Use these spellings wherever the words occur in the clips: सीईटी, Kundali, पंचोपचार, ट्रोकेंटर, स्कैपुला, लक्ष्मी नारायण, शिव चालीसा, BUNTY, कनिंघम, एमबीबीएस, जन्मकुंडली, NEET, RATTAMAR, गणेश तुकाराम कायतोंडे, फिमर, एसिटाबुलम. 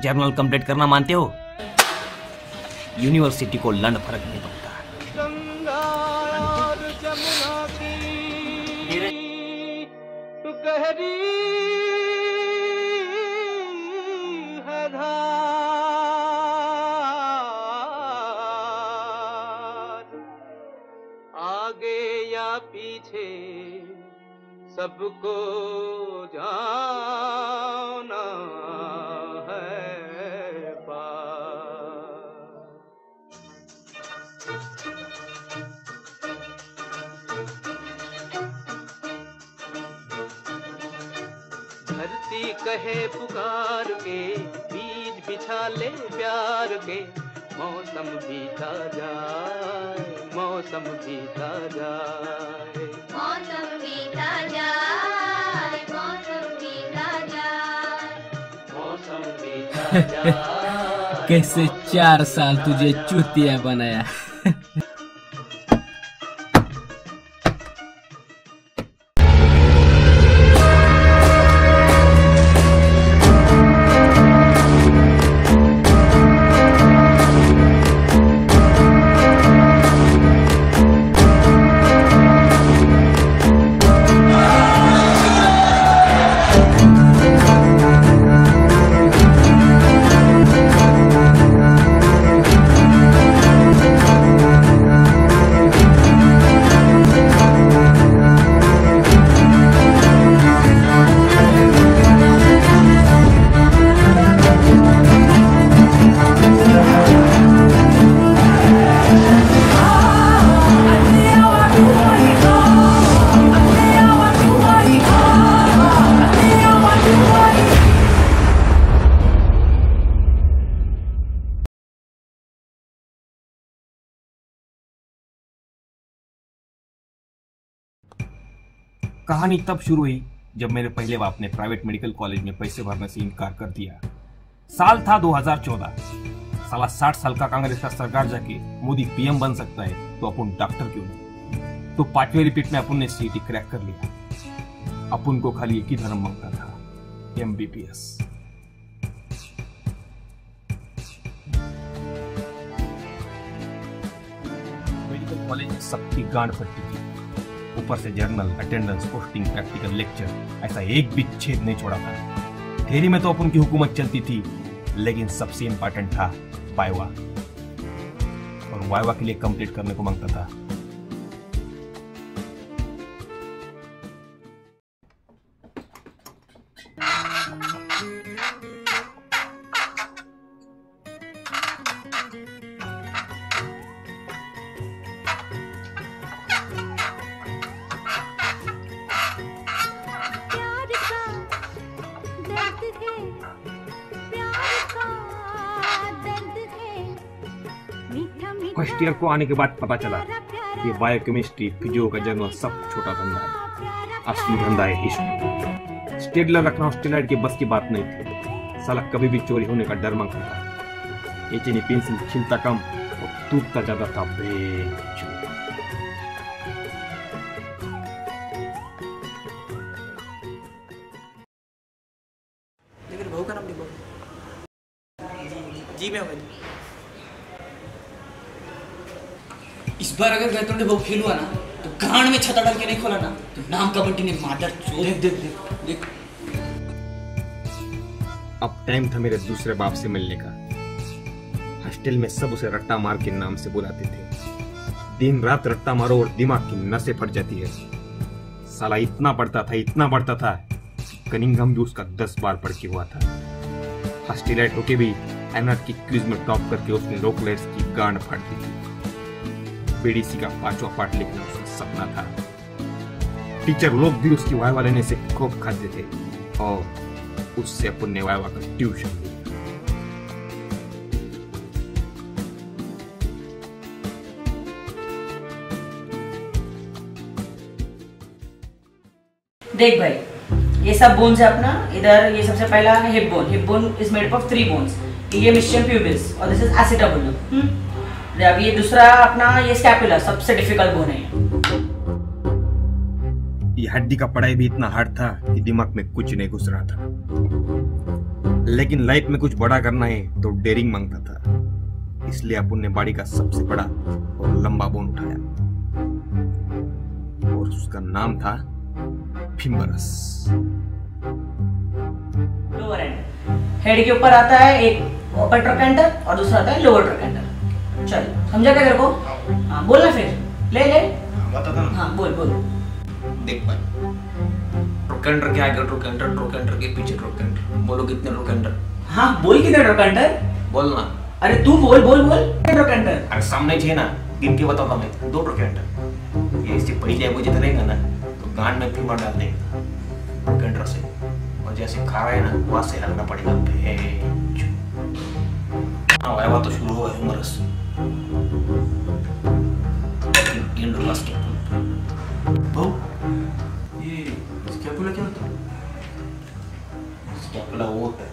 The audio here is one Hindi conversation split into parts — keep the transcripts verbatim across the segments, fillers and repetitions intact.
जर्नल कंप्लीट करना मानते हो? यूनिवर्सिटी को लंड फर्क नहीं पड़ता। आगे या पीछे सबको जाना है पार। धरती कहे पुकार के बीज बिछा ले प्यार के, मौसम बीता जाए मौसम बीता जाए मौसम बीता जाए मौसम बीता जाए मौसम बीता जाए। कैसे चार साल तुझे चूतिया बनाया। कहानी तब शुरू हुई जब मेरे पहले बाप ने प्राइवेट मेडिकल कॉलेज में पैसे भरने से इनकार कर दिया। साल था दो हजार चौदह। साला साठ साल का कांग्रेस का सरकार जाके मोदी पीएम बन सकता है तो अपन डॉक्टर क्यों नहीं। तो पांचवें रिपीट में अपन ने सीईटी क्रैक कर लिया। अपन को खाली एक ही धर्म मांगता था, एमबीबीएस। मेडिकल कॉलेज में सबकी गांड फटती थी। ऊपर से journal, attendance, posting, practical, lecture, ऐसा एक भी छेद नहीं छोड़ा था। थेरी में तो अपन की हुकूमत चलती थी, लेकिन सबसे इंपॉर्टेंट था वाइवा, और वाइवा के लिए कंप्लीट करने को मांगता था। फर्स्ट ईयर को आने के बाद पता चला कि बायोकेमिस्ट्री, फिजियो का जर्नल सब छोटा धंधा है, असली धंधा है इश्क। स्टेडलर रखना स्टेडलाइट के बस की बात नहीं थी। साला कभी भी चोरी होने का डर मांगता था। एचएनी पेंसिल छिलता कम और टूटता ज्यादा था। भाऊ का नाम जी मैं इस बार अगर कैतुंडे भाऊ फेल हुआ ना तो गांड में छता डाल के नहीं खोला ना तो नाम का बंटी ने मादर चोर। देख देख देख देख। अब टाइम था मेरे दूसरे बाप से मिलने का। हॉस्टल में सब उसे रट्टा मार के नाम से बुलाते थे। दिन रात रट्टा मारो और दिमाग की नसें फट जाती है। साला इतना पढ़ता था इतना पढ़ता था कनिंघम भी उसका दस बार पढ़ के हुआ था। हॉस्टेलाइट होके भी एनआर की क्विज में टॉप करके उसने रोकलेट्स की गांड फाड़ दी थी। पीडीसी का पांचवा पार्ट लिखना उसका सपना था। टीचर लोग भी उसकी वायवा लेने से खूब खाते थे और उससे अपन ने वायवा का ट्यूशन लिया। देख भाई ये सब बोन्स है अपना इधर। ये सबसे पहला है hip bone. Hip bone is made up of three bones. ये मिश्चन प्यूबिस और दिस इज एसिटाबुलम। अब ये दूसरा अपना ये स्कैपुला सबसे डिफिकल्ट बोन है। ये हड्डी का पढ़ाई भी इतना हार्ड था कि दिमाग में कुछ नहीं घुस रहा था। लेकिन लाइफ में कुछ बड़ा करना है तो डेयरिंग मांगता था, इसलिए अपन ने बाड़ी का सबसे बड़ा और लंबा बोन उठाया और उसका नाम था फिम्बरस। लोअर एंड हेड के ऊपर आता है एक अपर ट्रैकेंटर और दूसरा आता है लोअर ट्रैकेंटर। चल समझा क्या तेरे को? हाँ बोलना फिर ले ले बता था ना। हाँ बोल बोल। देख भाई ट्रोकेंटर के आगे ट्रोकेंटर, ट्रोकेंटर के पीछे ट्रोकेंटर। बोलो कितने ट्रोकेंटर? हाँ बोल कितने ट्रोकेंटर बोलना। अरे तू बोल बोल बोल ट्रोकेंटर। अरे सामने छे ना गिन के बताता मैं। दो ट्रोकेंटर। ये इससे पहले वो जितना रहेगा ना तो गांड में फिमर डाल देगा ट्रोकेंटर से, और जैसे खा रहे ना वहां से लगना पड़ेगा। हाँ भाई बात तो शुरू हो गई उमरस इन क्लास के वो स्कैपुला क्या होता है? स्कैपुला वो होता है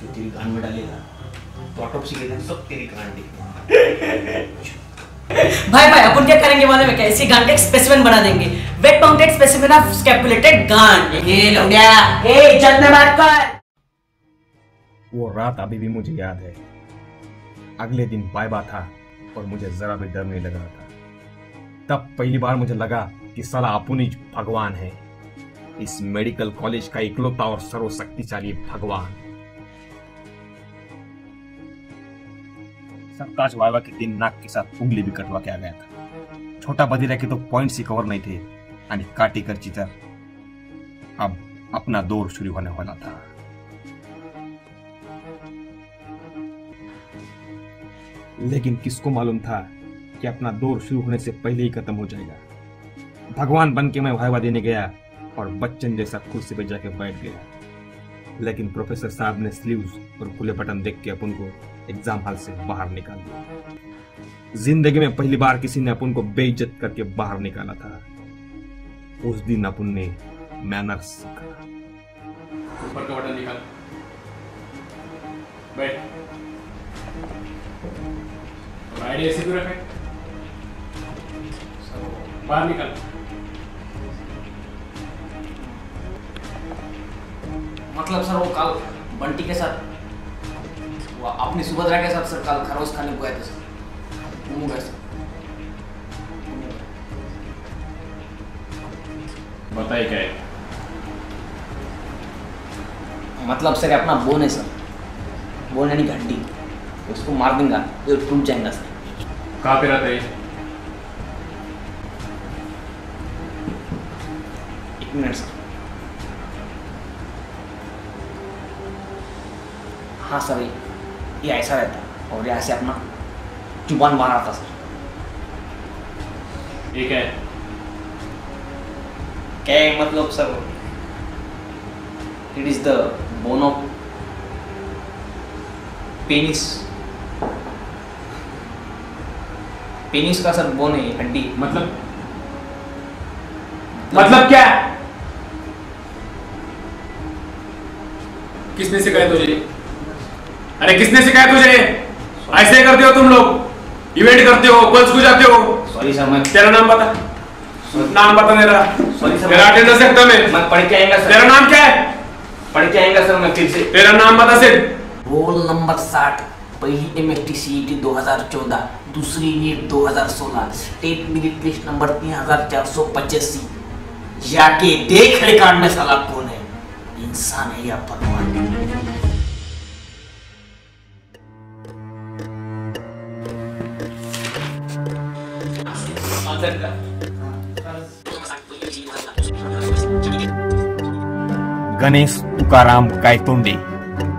जो तेरी गांड में डालेगा तो ऑटोप्सी के दिन सब तेरी गांड दिखेगा। भाई भाई अपन क्या करेंगे मालूम है क्या? इसी गांड का एक स्पेसिमेन बना देंगे, wet mounted specimen of scapulated गांड। ये लो गया। ए इज्जत में बात कर। वो रात अभी भी मुझे याद है। अगले दिन पायबा था और मुझे जरा भी डर नहीं लग रहा था। तब पहली बार मुझे लगा कि साला अपुनी भगवान है, इस मेडिकल कॉलेज का इकलौता और सर्वशक्तिशाली भगवान। सत्ताईस वाइवा के दिन नाक के साथ उंगली भी कटवा के आ गया था। छोटा बदिरा के तो पॉइंट्स ही कवर नहीं थे और काटी कर चितर। अब अपना दौर शुरू होने वाला था। लेकिन किसको मालूम था कि अपना दौर शुरू होने से पहले ही खत्म हो जाएगा। भगवान बन के मैं वाइवा देने गया और बच्चन जैसा कुर्सी पर जाके बैठ गया। लेकिन प्रोफेसर साहब ने स्लीव्स और खुले बटन देख के अपन को एग्जाम हॉल से बाहर निकाल दिया। जिंदगी में पहली बार किसी ने अपन को बेइज्जत करके बाहर निकाला था। उस दिन अपन ने मैनर्स सीखा। ऊपर का बटन निकाल। बैठ। राइट ऐसे दूर रख। बाहर निकाल। मतलब सर वो काल बंटी के साथ वो अपनी सुभद्रा के साथ सर काल खरोस खाने को गए थे सर। मुंह गए सर। बताइए क्या है? मतलब सर अपना बोन है सर, बोन यानी घंटी, उसको मार देंगा तो टूट जाएगा सर। कहाँ पे रहता है? एक मिनट सर। हाँ सर ये ऐसा रहता और यहाँ से अपना जुबान बाहर आता सर। ये क्या है? क्या मतलब sir? It is the bone of penis. Penis का सर बोन है हड्डी। मतलब मतलब क्या? किसने सिखाया तुझे? अरे किसने सिखाया तुझे? ऐसे करते हो तुम लोग, इवेंट करते हो, कॉलेज को जाते हो। सॉरी सर मैं तेरा नाम बता। नाम बता मेरा। सॉरी सर तेरा अटेंडेंस सकता मैं मैं पढ़ के आएगा सर। तेरा नाम क्या है? पढ़ के आएगा सर मैं फिर से। तेरा नाम बता सिर्फ। रोल नंबर साठ, पहली एमएसटी सीईटी दो हज़ार चौदह, दूसरी नीट दो हज़ार सोलह, स्टेट मेरिट लिस्ट नंबर तीन हज़ार चार सौ पचासी। जाके देख रिकॉर्ड में साला कौन है, इंसान है या भगवान। गणेश तुकाराम कायतोंडे,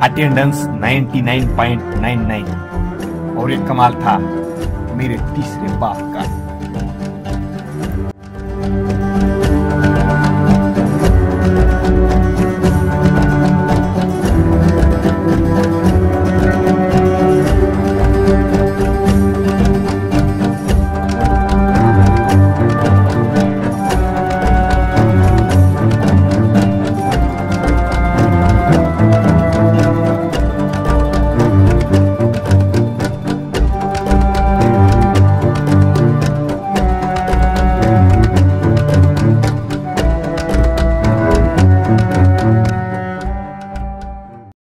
अटेंडेंस निन्यानवे पॉइंट नाइन नाइन। और एक कमाल था मेरे तीसरे बाप का।